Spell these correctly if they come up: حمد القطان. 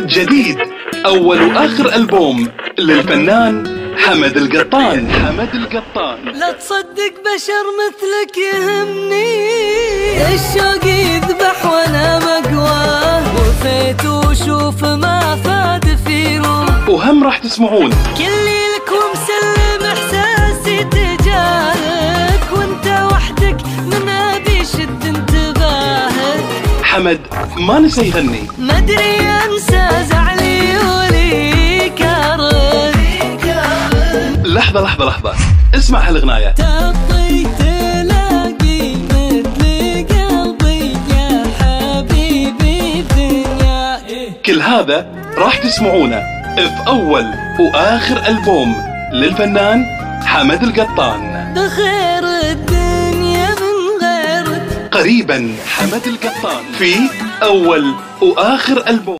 جديد، أول وآخر ألبوم للفنان حمد القطان. لا تصدق بشر مثلك يهمني، الشوق يذبح وأنا مقواه، وفيت وشوف ما فاد في روح. وهم راح تسمعون كل لكم مسلم إحساسي تجاهك، وأنت وحدك ما بيشد انتباهك. حمد ما نسى يغني، ما أدري أنسى زعلي ولي كارث. لحظة اسمع هالغناية، تبغي تلاقي مثل قلبي يا حبيبي الدنيا. كل هذا راح تسمعونه في أول وآخر ألبوم للفنان حمد القطان. بخير الدنيا من غيرك قريبا. حمد القطان في أول وآخر ألبوم.